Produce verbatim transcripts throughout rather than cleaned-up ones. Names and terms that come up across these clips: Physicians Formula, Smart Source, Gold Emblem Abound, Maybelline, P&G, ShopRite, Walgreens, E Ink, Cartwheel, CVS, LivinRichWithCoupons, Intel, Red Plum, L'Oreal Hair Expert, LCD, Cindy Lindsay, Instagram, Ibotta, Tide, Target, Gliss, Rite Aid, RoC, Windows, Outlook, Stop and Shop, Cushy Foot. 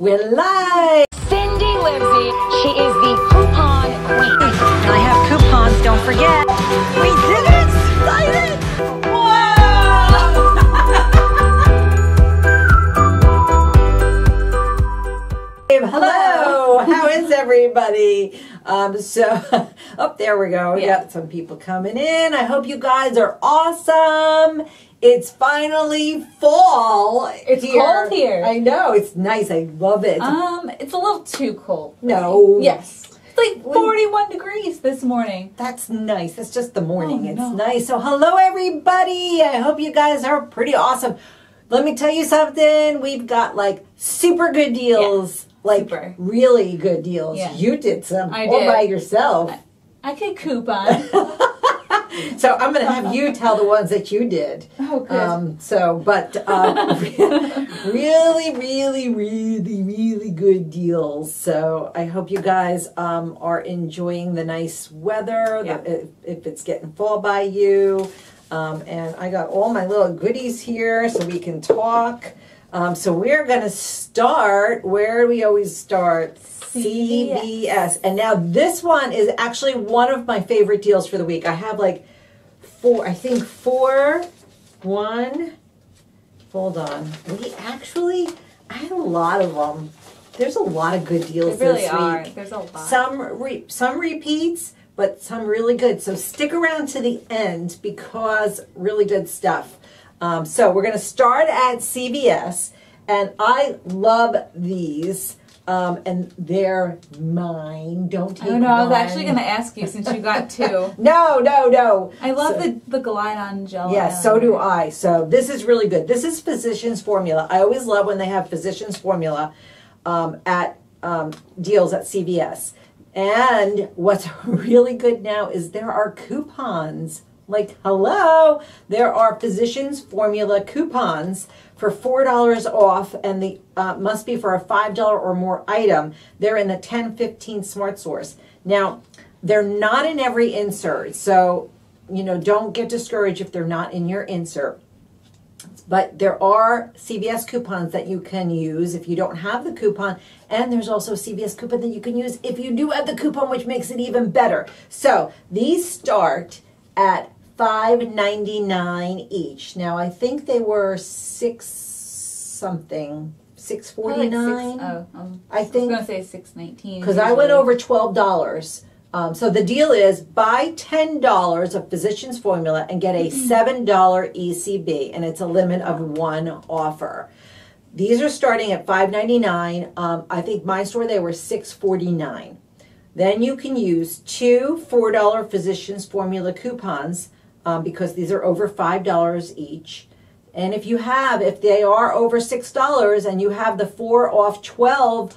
We're live! Cindy Lindsay, she is the coupon queen. And I have coupons, don't forget. We did it! Excited! Whoa! Hello! How is everybody? Um, so, up oh, there we go. We yeah. got some people coming in. I hope you guys are awesome. It's finally fall. It's here. Cold here. I know. It's nice. I love it. Um, it's a little too cold. No. Me. Yes. It's like forty-one we, degrees this morning. That's nice. That's just the morning. Oh, it's no. nice. So, hello everybody. I hope you guys are pretty awesome. Let me tell you something. We've got like super good deals. Yeah. Like, Super. really good deals. Yeah. You did some I all did. by yourself. I, I could coupon. So I'm going to have you tell the ones that you did. Oh, good. Um, so, but uh, really, really, really, really good deals. So I hope you guys um, are enjoying the nice weather, yeah. the, if, if it's getting fall by you. Um, and I got all my little goodies here so we can talk. Um, so we're going to start, where do we always start? C V S. And now this one is actually one of my favorite deals for the week. I have like four, I think four, one, hold on. We actually, I had a lot of them. There's a lot of good deals really this week. There really are. There's a lot. Some, re some repeats, but some really good. So stick around to the end because really good stuff. Um, so we're going to start at C V S, and I love these, um, and they're mine. Don't take mine. Oh, no, I was actually going to ask you since you got two. No, no, no. I love so, the, the Glide on Gel. Yeah, so do I. So this is really good. This is Physicians Formula. I always love when they have Physicians Formula um, at um, deals at C V S. And what's really good now is there are coupons. Like, hello, there are Physicians Formula coupons for four dollars off, and the uh, must be for a five dollar or more item. They're in the ten fifteen Smart Source. Now, they're not in every insert, so, you know, don't get discouraged if they're not in your insert. But there are C V S coupons that you can use if you don't have the coupon, and there's also a C V S coupon that you can use if you do have the coupon, which makes it even better. So, these start at five ninety-nine each. Now I think they were six something, six forty nine. Oh, um, I think I was gonna say six nineteen. Because I went over twelve dollars. Um, so the deal is buy ten dollars of Physicians Formula and get a seven dollar E C B, and it's a limit of one offer. These are starting at five ninety nine. Um, I think my store they were six forty nine. Then you can use two four dollar Physicians Formula coupons um, because these are over five dollars each. And if you have, if they are over six dollars and you have the four off twelve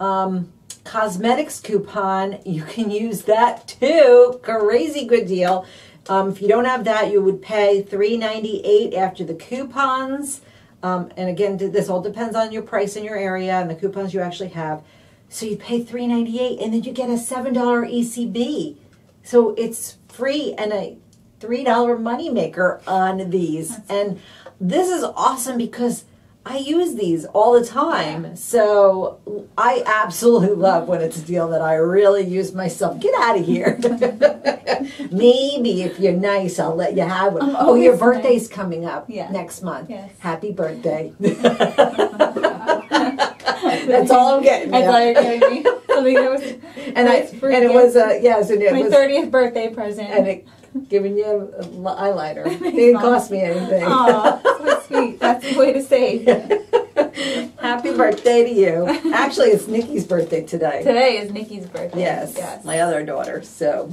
um, cosmetics coupon, you can use that too. Crazy good deal. Um, if you don't have that, you would pay three ninety-eight after the coupons. Um, and again, this all depends on your price in your area and the coupons you actually have. So you pay three ninety-eight and then you get a seven dollar E C B. So it's free and a three dollar moneymaker on these. That's and this is awesome because I use these all the time. Yeah. So I absolutely love when it's a deal that I really use myself. Get out of here. Maybe if you're nice, I'll let you have one. I'm oh, your birthday's nice. coming up yeah. next month. Yes. Happy birthday. That's all I'm getting. I thought you were giving me something that was and I and it was a uh, yes, and it my was my thirtieth birthday present, and it giving you a eyeliner. It didn't cost me anything. Aw, so sweet. That's the way to say. Happy birthday to you. Actually, it's Nikki's birthday today. Today is Nikki's birthday. Yes, yes. My other daughter. So,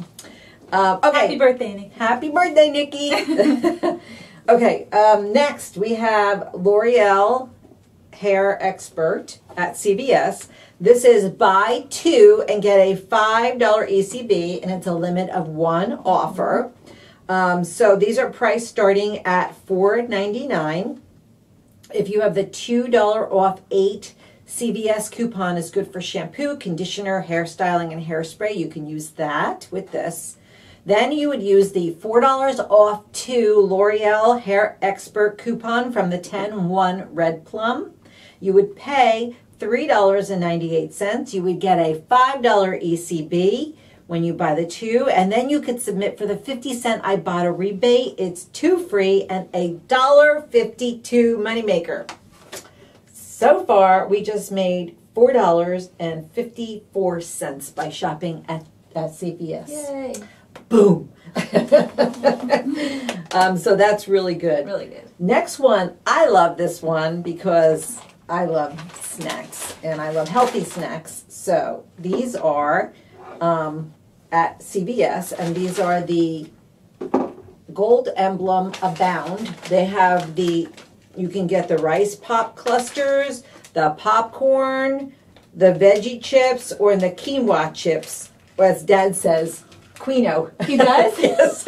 um, okay. Happy birthday, Nikki. Happy birthday, Nikki. Okay. Um, next, we have L'Oreal Hair Expert at C V S. This is buy two and get a five dollar E C B, and it's a limit of one offer. Um, so these are priced starting at four ninety-nine. If you have the two dollar off eight C V S coupon is good for shampoo, conditioner, hairstyling, and hairspray. You can use that with this. Then you would use the four dollars off two L'Oreal Hair Expert coupon from the ten one Red Plum. You would pay three dollars and ninety-eight cents. You would get a five dollar E C B when you buy the two, and then you could submit for the fifty cent Ibotta rebate. It's two free and a one dollar fifty-two moneymaker. So far, we just made four dollars and fifty-four cents by shopping at, at C V S. Yay. Boom. um, so that's really good. Really good. Next one, I love this one because I love snacks and I love healthy snacks. So these are um, at C V S, and these are the Gold Emblem Abound. They have the, you can get the rice pop clusters, the popcorn, the veggie chips, or in the quinoa chips, or as Dad says, quino. He does? Yes.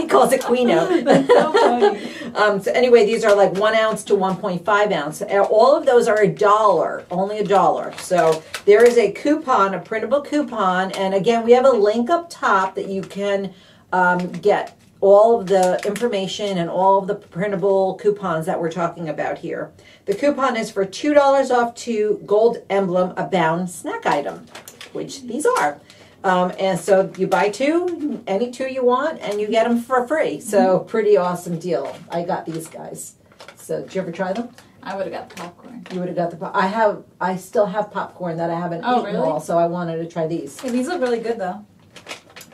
He calls it quino. That's so funny. Um, so anyway, these are like one ounce to one point five ounce. All of those are a dollar, only a dollar. So there is a coupon, a printable coupon. And again, we have a link up top that you can um, get all of the information and all of the printable coupons that we're talking about here. The coupon is for two dollars off two Gold Emblem Abound snack item, which these are. Um, and so you buy two, any two you want, and you get them for free. So pretty awesome deal. I got these guys. So did you ever try them? I would have got the popcorn. You would have got the popcorn. I have, I still have popcorn that I haven't oh, eaten really? all, so I wanted to try these. Hey, these look really good though.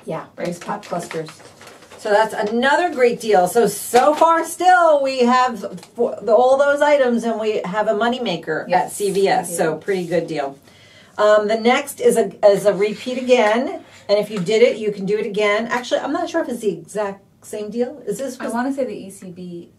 Yeah, rice pop clusters. So that's another great deal. So, so far still, we have all those items and we have a moneymaker yes. at C V S. Yeah. So pretty good deal. Um, the next is a, is a repeat again. And if you did it, you can do it again. Actually, I'm not sure if it's the exact same deal. Is this? I want to say the E C B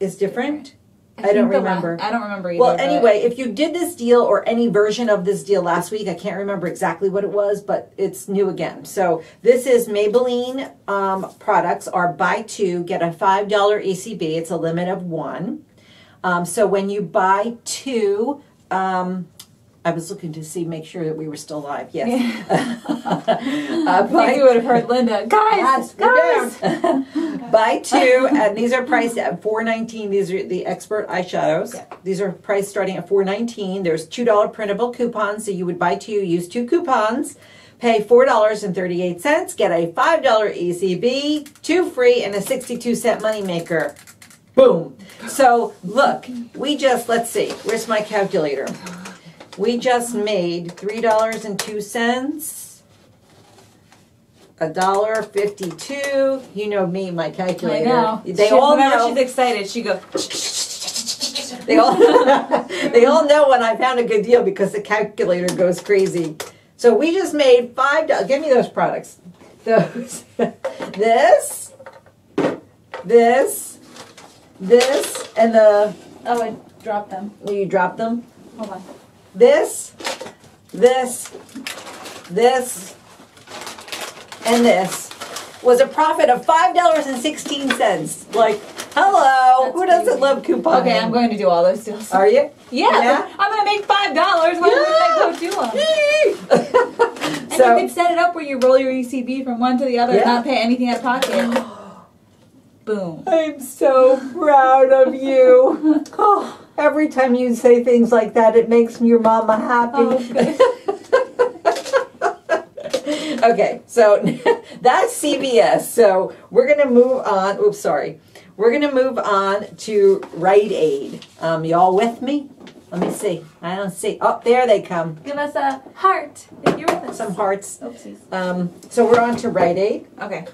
is different. different. I, I don't remember. Last, I don't remember either. Well, anyway, if you did this deal or any version of this deal last week, I can't remember exactly what it was, but it's new again. So this is Maybelline um, products are buy two, get a five dollar E C B. It's a limit of one. Um, so when you buy two, um, I was looking to see, make sure that we were still live. Yes. Yeah. uh, buy, I think you would have heard Linda. Guys, guys. guys. Buy two, and these are priced at four nineteen. These are the expert eyeshadows. Yeah. These are priced starting at four nineteen. There's two dollar printable coupons, so you would buy two, use two coupons, pay four dollars and thirty-eight cents, get a five dollar E C B, two free, and a sixty-two cent moneymaker. Boom. So, look, we just, let's see. Where's my calculator? We just made three dollars and two cents, one dollar fifty-two. You know me, my calculator. I know. They she, all know. She's excited. She goes. they all. They all know when I found a good deal because the calculator goes crazy. So we just made five dollars. Give me those products. Those. this. This. This and the. Oh, I dropped them. You dropped them. Hold on. This, this, this, and this was a profit of five dollars and sixteen cents. Like, hello, That's who doesn't crazy. love couponing? Okay, I'm going to do all those deals. Are you? Yeah, yeah. I'm going to make five dollars. Why would I go do them? And so, you can set it up where you roll your E C B from one to the other yeah. and not pay anything out of pocket. Boom. I'm so proud of you. Oh. Every time you say things like that, it makes your mama happy. Oh, okay. Okay, so that's C V S. So we're going to move on. Oops, sorry. We're going to move on to Rite Aid. Um, y'all with me? Let me see. I don't see. Oh, there they come. Give us a heart. If you're with us. Some hearts. Oopsies. Um, so we're on to Rite Aid. Okay.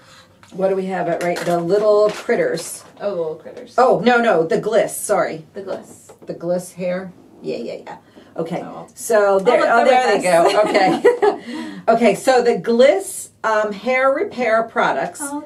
What do we have at Rite Aid? The little critters. Oh, little critters. Oh, no, no. The Gliss. Sorry. The Gliss. The Gliss hair, yeah, yeah, yeah. Okay, oh. so there, oh, oh, there they go. Okay, okay. So the Gliss um, hair repair products oh,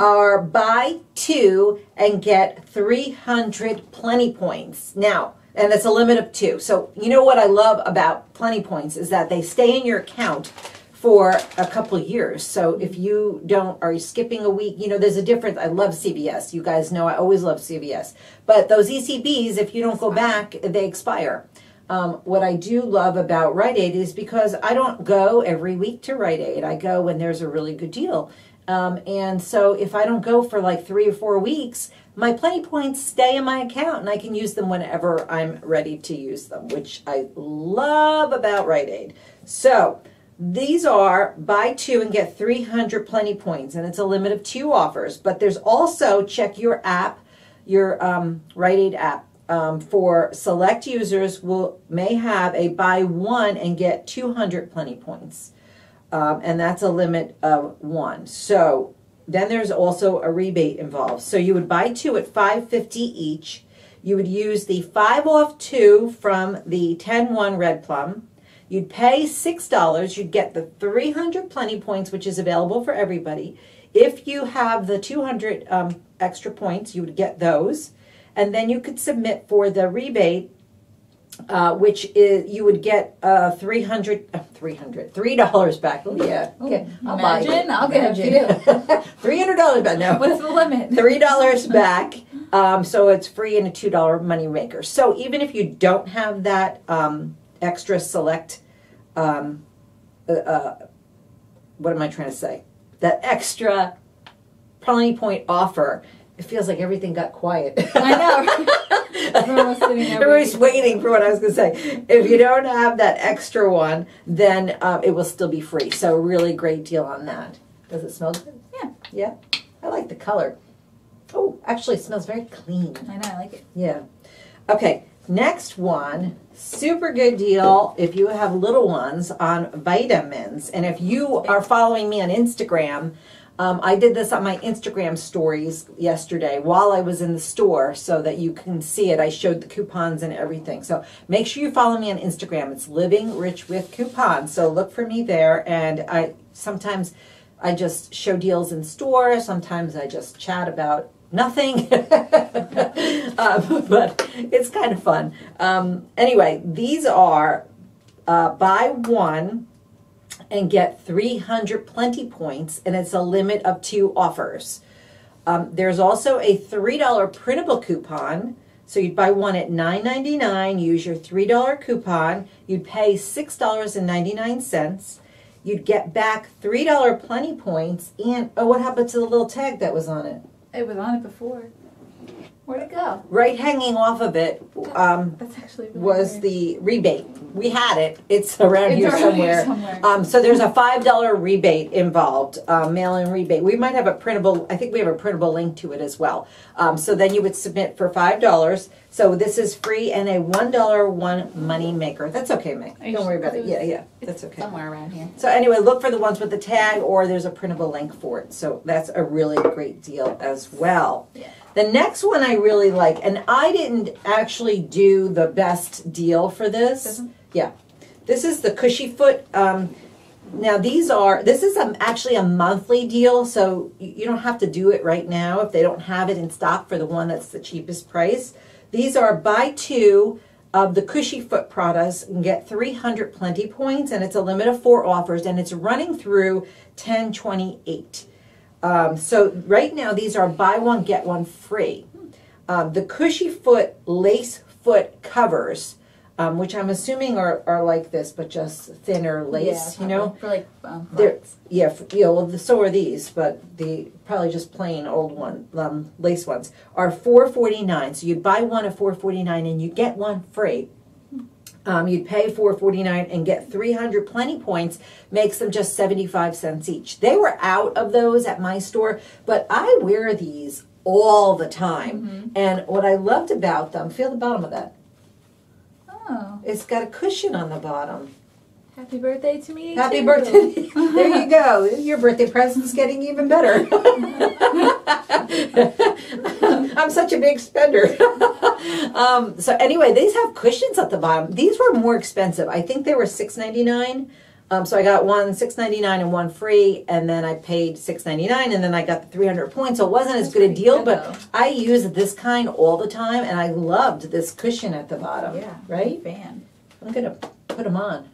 are buy two and get three hundred Plenty Points now, and it's a limit of two. So you know what I love about Plenty Points is that they stay in your account for a couple years. So if you don't, are you skipping a week? You know, there's a difference. I love C V S. You guys know I always love C V S. But those E C Bs, if you don't go back, they expire. Um, what I do love about Rite Aid is because I don't go every week to Rite Aid. I go when there's a really good deal. Um, and so if I don't go for like three or four weeks, my Plenty Points stay in my account and I can use them whenever I'm ready to use them, which I love about Rite Aid. So these are buy two and get three hundred Plenty Points, and it's a limit of two offers. But there's also, check your app, your um, Rite Aid app, um, for select users will may have a buy one and get two hundred Plenty Points. Um, and that's a limit of one. So then there's also a rebate involved. So you would buy two at five fifty each. You would use the five off two from the ten one Red Plum. You'd pay six dollars. You'd get the three hundred Plenty Points, which is available for everybody. If you have the two hundred um, extra points, you would get those. And then you could submit for the rebate, uh, which is, you would get uh, three hundred, three hundred, three dollars back. Oh, yeah. Okay. I'll Imagine. I'll Imagine. get a few. three hundred dollars back. No. What's the limit? three dollars back. Um, so it's free and a two dollar moneymaker. So even if you don't have that um, extra select, um, uh, uh, what am I trying to say? That extra Plenty Point offer. It feels like everything got quiet. I know. Everyone was Everybody's waiting for what I was going to say. If you don't have that extra one, then um, it will still be free. So really great deal on that. Does it smell good? Yeah. Yeah. I like the color. Oh, actually, it smells very clean. I know. I like it. Yeah. Okay. Next one, super good deal if you have little ones on vitamins. And if you are following me on Instagram, um, I did this on my Instagram stories yesterday while I was in the store so that you can see it. I showed the coupons and everything. So make sure you follow me on Instagram. It's Living Rich with Coupons. So look for me there. And I sometimes I just show deals in store. Sometimes I just chat about nothing. um, but it's kind of fun. Um, anyway, these are uh, buy one and get three hundred Plenty Points, and it's a limit of two offers. Um, there's also a three dollar printable coupon. So you'd buy one at nine ninety-nine, use your three dollar coupon. You'd pay six ninety-nine. You'd get back three dollar Plenty Points. And, oh, what happened to the little tag that was on it? It was on it before. Where'd it go? Right hanging off of it um, That's actually really was weird. The rebate. We had it. It's around it's here around somewhere. Here somewhere. Um, so there's a five dollar rebate involved, uh, mail-in rebate. We might have a printable, I think we have a printable link to it as well. Um, so then you would submit for five dollars. So this is free and a one dollar one money maker. That's okay, Meg. Don't worry about it. Yeah, yeah. That's okay. Somewhere around here. So anyway, look for the ones with the tag or there's a printable link for it. So that's a really great deal as well. Yeah. The next one I really like, and I didn't actually do the best deal for this. Mm-hmm. Yeah. This is the Cushy Foot. Um, now these are, this is a, actually a monthly deal, so you don't have to do it right now if they don't have it in stock for the one that's the cheapest price. These are buy two of the Cushy Foot products and get three hundred Plenty Points, and it's a limit of four offers, and it's running through ten twenty-eight. Um, so right now, these are buy one, get one free. Um, the Cushy Foot lace foot covers, um, which I'm assuming are, are like this, but just thinner lace, yeah, you know? For like, um, yeah, for, you know, well, the, so are these, but the probably just plain old one, um, lace ones, are four forty-nine. So you'd buy one at four forty-nine and you get one free. Um, you'd pay four forty-nine and get three hundred Plenty Points, makes them just seventy-five cents each. They were out of those at my store, but I wear these all the time. Mm-hmm. And what I loved about them, feel the bottom of that. Oh. It's got a cushion on the bottom. Happy birthday to me. Happy too. birthday. There you go. Your birthday present's getting even better. I'm such a big spender. um, so anyway, these have cushions at the bottom. These were more expensive. I think they were six ninety-nine. Um, so I got one six ninety-nine and one free, and then I paid six ninety-nine, and then I got the three hundred points. So it wasn't That's as good a deal, good, but I use this kind all the time, and I loved this cushion at the bottom. Yeah, right? Fan. I'm gonna put them on.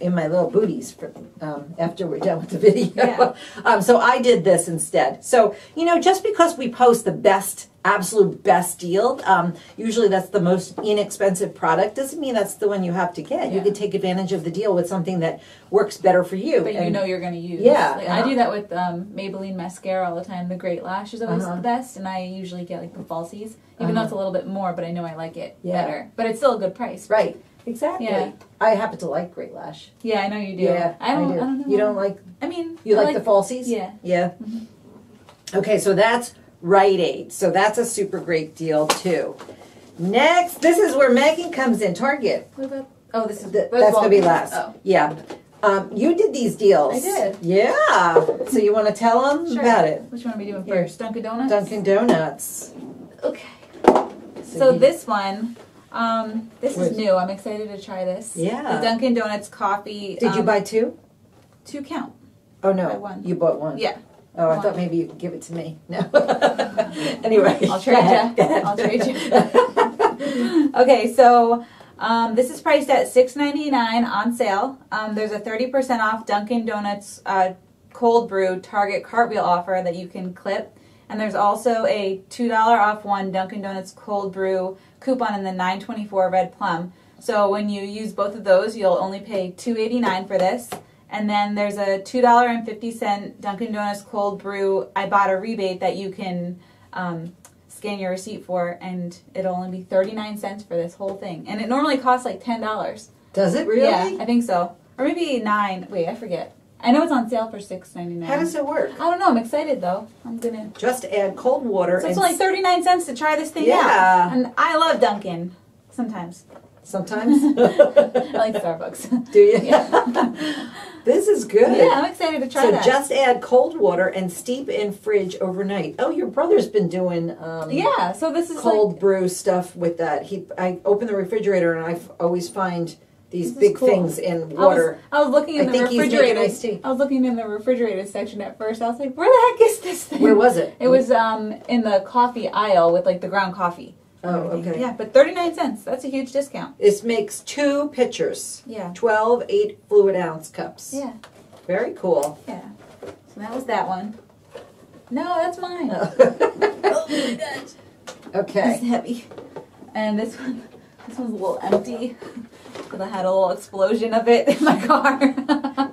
in my little booties for, um, after we're done with the video. Yeah. um, so I did this instead. So, you know, just because we post the best, absolute best deal, um, usually that's the most inexpensive product, doesn't mean that's the one you have to get. Yeah. You could take advantage of the deal with something that works better for you. But and, you know you're going to use. Yeah. Like, uh-huh. I do that with um, Maybelline mascara all the time. The Great Lash is always uh-huh. the best, and I usually get like the falsies, even uh-huh. though it's a little bit more, but I know I like it yeah. better. But it's still a good price. Right. Exactly. Yeah. I happen to like Great Lash. Yeah, I know you do. Yeah, I don't, I do. I don't know. You don't like... I mean... You like, like the falsies? Yeah. Yeah. Mm-hmm. Okay, so that's Rite Aid. So that's a super great deal, too. Next, this is where Megan comes in. Target. What about... Oh, this is... The, that's going to be last. Oh. Yeah. Um, you did these deals. I did. Yeah. So you want to tell them sure. about it? Which one are we doing yeah. first? Dunkin' Donuts? Dunkin' Donuts. Okay. So, so this one... Um, this Where's, is new. I'm excited to try this. Yeah. The Dunkin' Donuts coffee. Did um, you buy two? Two count. Oh, no. I one. You bought one. Yeah. Oh, one. I thought maybe you'd give it to me. No. Anyway. I'll trade you. I'll trade you. Okay, so um, this is priced at six ninety-nine on sale. Um, there's a thirty percent off Dunkin' Donuts uh, cold brew Target Cartwheel offer that you can clip. And there's also a two dollar off one Dunkin' Donuts cold brew coupon in the nine twenty-four Red Plum. So when you use both of those, you'll only pay two eighty-nine for this. And then there's a two fifty Dunkin' Donuts cold brew Ibotta rebate that you can um, scan your receipt for, and it'll only be thirty-nine cents for this whole thing. And it normally costs like ten dollars. Does it really? Yeah, I think so. Or maybe nine. Wait, I forget. I know it's on sale for six ninety-nine. How does it work? I don't know. I'm excited, though. I'm going to... Just add cold water. So it's only thirty-nine cents to try this thing yeah. out. Yeah. And I love Dunkin'. Sometimes. Sometimes? I like Starbucks. Do you? Yeah. This is good. Yeah, I'm excited to try so that. So just add cold water and steep in fridge overnight. Oh, your brother's been doing um, yeah, so this is cold like, brew stuff with that. He, I open the refrigerator, and I always find... These this big cool. things in water. I was, I was looking in I the refrigerator. I was looking in the refrigerator section at first. I was like, "Where the heck is this thing?" Where was it? It was um in the coffee aisle with like the ground coffee. Oh, okay. Yeah, but thirty-nine cents. That's a huge discount. This makes two pitchers. Yeah. twelve eight fluid ounce cups. Yeah. Very cool. Yeah. So that was that one. No, that's mine. Oh, oh my gosh. Okay. This is heavy. And this one. This one's a little empty because I had a little explosion of it in my car.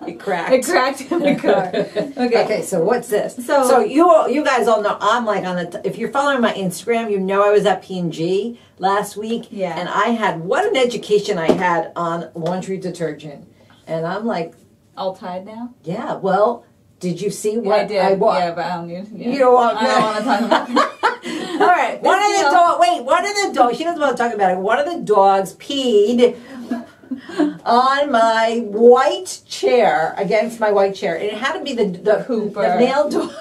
It cracked. It cracked in my car. Okay. Okay. So what's this? So, so you all, you guys all know I'm like on the. T if you're following my Instagram, you know I was at P and G last week. Yeah. And I had what an education I had on laundry detergent, and I'm like, all Tide now. Yeah. Well, did you see what yeah, I did? I bought? Yeah, but I don't need. Yeah. You don't want. I don't want to talk about that. All right. One of the dog. Wait. One of the dogs. She doesn't want to talk about it. One of the dogs peed on my white chair against my white chair. And it had to be the the, Hooper. the male dog.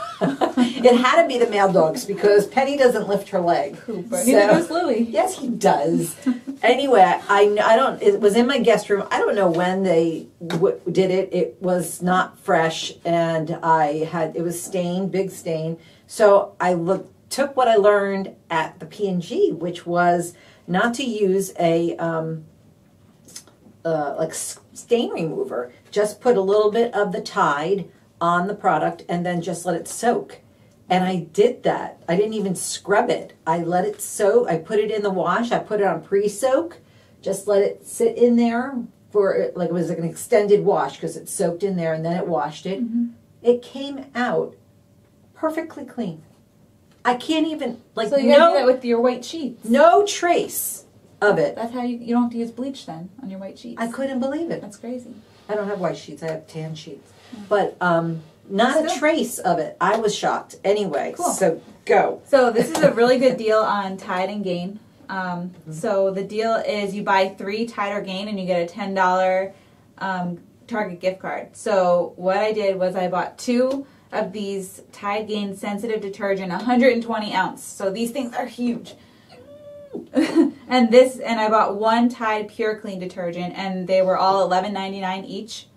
It had to be the male dogs because Penny doesn't lift her leg. Hooper. So, neither does Louie. Yes, he does. Anyway, I I don't. It was in my guest room. I don't know when they w did it. It was not fresh, and I had it was stained, big stain. So I looked. Took what I learned at the P and G, which was not to use a um, uh, like stain remover. Just put a little bit of the Tide on the product and then just let it soak. And I did that. I didn't even scrub it. I let it soak. I put it in the wash. I put it on pre-soak. Just let it sit in there for like it was like an extended wash because it soaked in there and then it washed it. Mm-hmm. It came out perfectly clean. I can't even, like, so you no, gotta do that with your white sheets. No trace of it. That's how you, you don't have to use bleach then on your white sheets. I couldn't believe it. That's crazy. I don't have white sheets. I have tan sheets. Yeah. But um, not Still. a trace of it. I was shocked. Anyway, cool. So go. So this is a really good deal on Tide and Gain. Um, mm-hmm. So the deal is you buy three Tide or Gain and you get a ten dollar um, Target gift card. So what I did was I bought two of these Tide Gain sensitive detergent, one hundred twenty ounce. So these things are huge. and this, and I bought one Tide Pure Clean detergent, and they were all eleven ninety-nine each.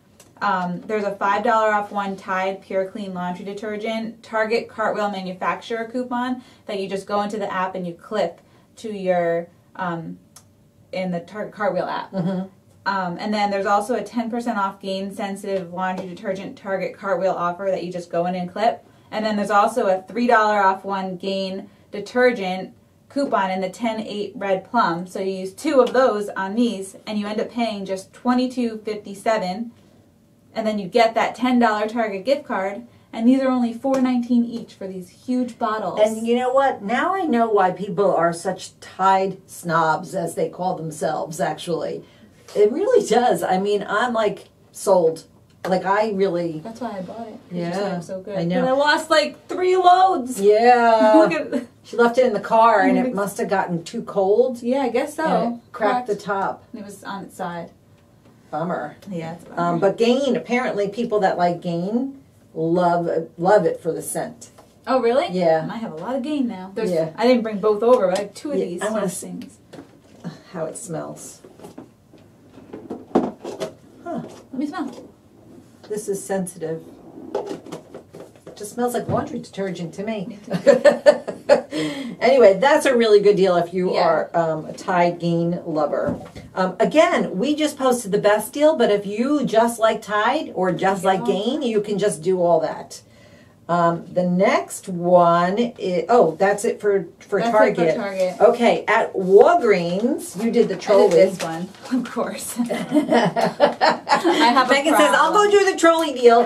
Um, there's a five dollar off one Tide Pure Clean laundry detergent Target Cartwheel manufacturer coupon that you just go into the app and you clip to your um, in the Target Cartwheel app. Mm-hmm. Um, and then there's also a ten percent off Gain sensitive laundry detergent Target Cartwheel offer that you just go in and clip. And then there's also a three dollar off one Gain detergent coupon in the ten eight Red Plum. So you use two of those on these and you end up paying just twenty-two fifty-seven. And then you get that ten dollar Target gift card. And these are only four nineteen each for these huge bottles. And you know what? Now I know why people are such Tide snobs, as they call themselves, actually. It really does. I mean, I'm like sold. Like, I really... That's why I bought it. Yeah. So good. I know. And I lost like three loads. Yeah. Look at... She left it in the car, and it must have gotten too cold. Yeah, I guess so. And it cracked, cracked the top. And it was on its side. Bummer. Yeah, it's a bummer. Um, but Gain, apparently people that like Gain... Love love it for the scent. Oh, really? Yeah. I have a lot of Gain now. There's, yeah. I didn't bring both over, but I have two of yeah, these. I want to see how it smells. Huh. Let me smell. This is sensitive. It just smells like laundry detergent to me. Anyway, that's a really good deal if you yeah. are um, a Tide Gain lover. Um, again, we just posted the best deal, but if you just like Tide or just like Gain, you can just do all that. Um, the next one is, oh, that's it for, for that's Target. It for Target. Okay, at Walgreens, you did the trolley. I did this one, of course. I have a Megan problem. says, I'll go do the trolley deal.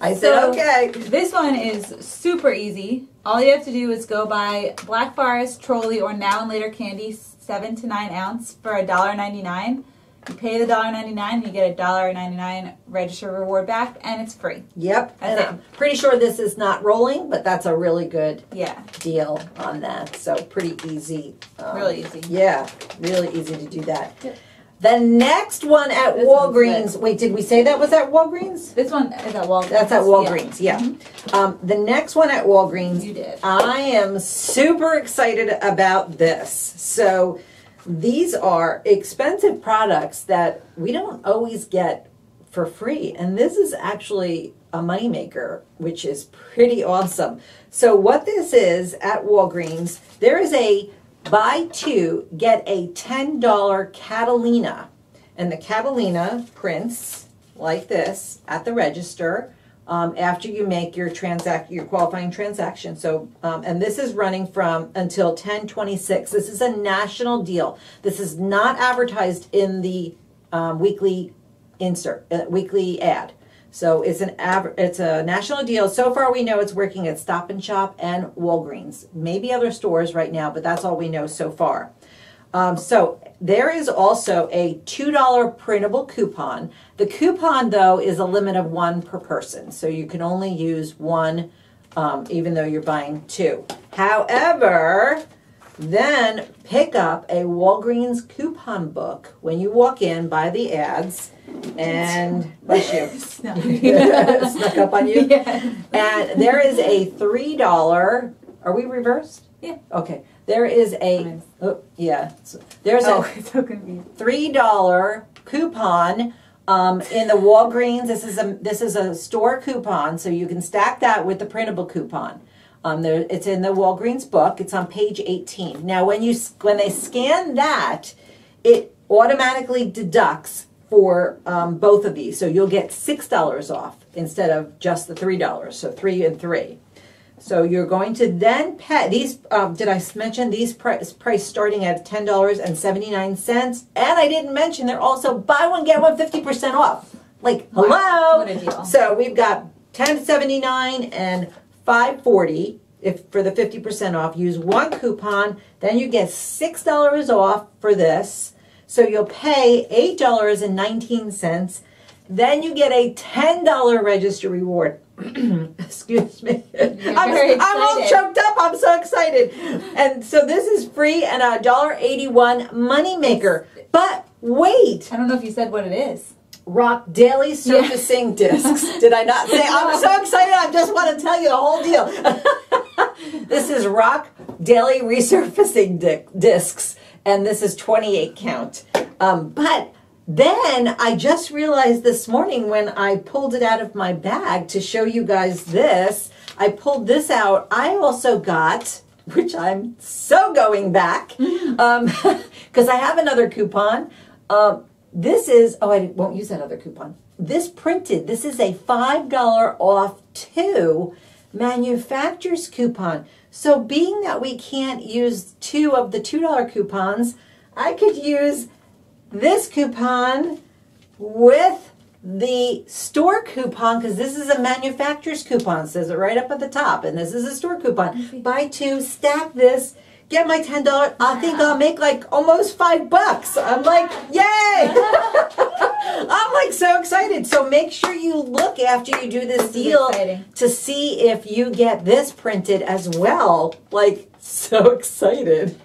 I said, so, okay. This one is super easy. All you have to do is go buy Black Forest, Trolley, or Now and Later candy, seven to nine ounce, for a dollar ninety-nine. You pay the a dollar ninety-nine and you get a dollar ninety-nine register reward back, and it's free. Yep. That's and it. I'm pretty sure this is not rolling, but that's a really good yeah. deal on that. So pretty easy. Um, really easy. Yeah, really easy to do that. Yep. The next one at this Walgreens. Wait, did we say that was at Walgreens? This one is at Walgreens. That's at Walgreens, yeah. yeah. Mm-hmm. um, the next one at Walgreens. You did. I am super excited about this. So these are expensive products that we don't always get for free. And this is actually a moneymaker, which is pretty awesome. So what this is at Walgreens, there is a buy two, get a ten dollar Catalina. And the Catalina prints like this at the register um, after you make your transact your qualifying transaction. So, um, and this is running from until ten twenty-six. This is a national deal. This is not advertised in the um, weekly insert, uh, weekly ad. So it's an it's a national deal. So far we know it's working at Stop and Shop and Walgreens. Maybe other stores right now, but that's all we know so far. Um, so there is also a two dollar printable coupon. The coupon, though, is a limit of one per person. So you can only use one, um, even though you're buying two. However, then pick up a Walgreens coupon book when you walk in, buy the ads, and bless you. Snuck. Snuck up on you. Yes. And there is a three dollar. Are we reversed? Yeah. Okay. There is a oh, yeah. There's oh, a so three dollar coupon um, in the Walgreens. This is a this is a store coupon, so you can stack that with the printable coupon. Um, there, it's in the Walgreens book. It's on page eighteen. Now, when you when they scan that, it automatically deducts for um, both of these. So you'll get six dollars off instead of just the three dollars. So three and three. So you're going to then pay these. Um, did I mention these price, price starting at ten seventy-nine? And I didn't mention they're also buy one get one fifty percent off. Like hello. Wow, what a deal. So we've got ten seventy-nine and five forty if for the fifty percent off. Use one coupon, then you get six dollars off for this. So you'll pay eight dollars and nineteen cents. Then you get a ten dollar register reward. Excuse me. I'm, I'm all choked up. I'm so excited. And so this is free and a a dollar eighty-one moneymaker. But wait. I don't know if you said what it is. RoC daily surfacing yeah. discs. Did I not say? I'm so excited. I just want to tell you the whole deal. This is RoC daily resurfacing discs, and this is twenty-eight count. Um, but then I just realized this morning when I pulled it out of my bag to show you guys this, I pulled this out. I also got which I'm so going back because um, I have another coupon. Uh, this is, oh, I won't use that other coupon. This printed, this is a five dollar off two manufacturer's coupon. So being that we can't use two of the two dollar coupons, I could use this coupon with the store coupon, because this is a manufacturer's coupon, says it right up at the top, and this is a store coupon. Buy two, stack this, get my ten dollars. Wow. I think I'll make like almost five bucks. I'm like, yay! I'm like so excited. So make sure you look after you do this deal to see if you get this printed as well. Like, so excited.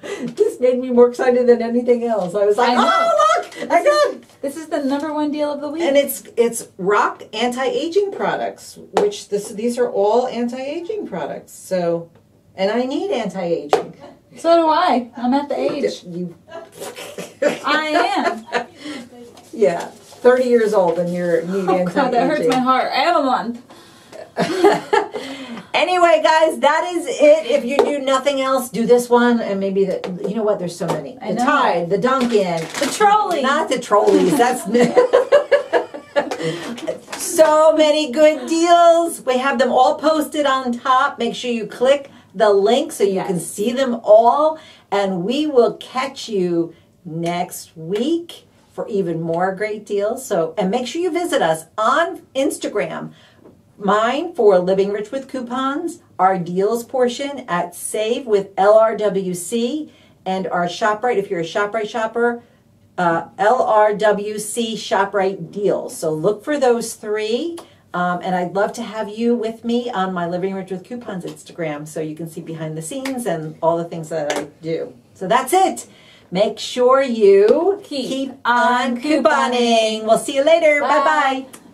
This made me more excited than anything else. I was like, I oh, look, this I got is, this is the number one deal of the week. And it's it's RoC anti-aging products, which this these are all anti-aging products. So, and I need anti-aging. So do I. I'm at the age. You. I am. Yeah, thirty years old and you're need oh, anti-aging. God, that hurts my heart. I have a month. Anyway, guys, that is it. If you do nothing else, do this one and maybe the, you know what, there's so many. The Tide, the Dunkin'. The trolley. Not the trolleys, that's so many good deals. We have them all posted on top. Make sure you click the link so you yes. can see them all. And we will catch you next week for even more great deals. So, and make sure you visit us on Instagram. Mine for Living Rich with Coupons, our deals portion at Save with L R W C, and our ShopRite, if you're a ShopRite shopper, uh, L R W C ShopRite deals. So look for those three, um, and I'd love to have you with me on my Living Rich with Coupons Instagram so you can see behind the scenes and all the things that I do. So that's it. Make sure you keep, keep on couponing. couponing. We'll see you later. Bye-bye.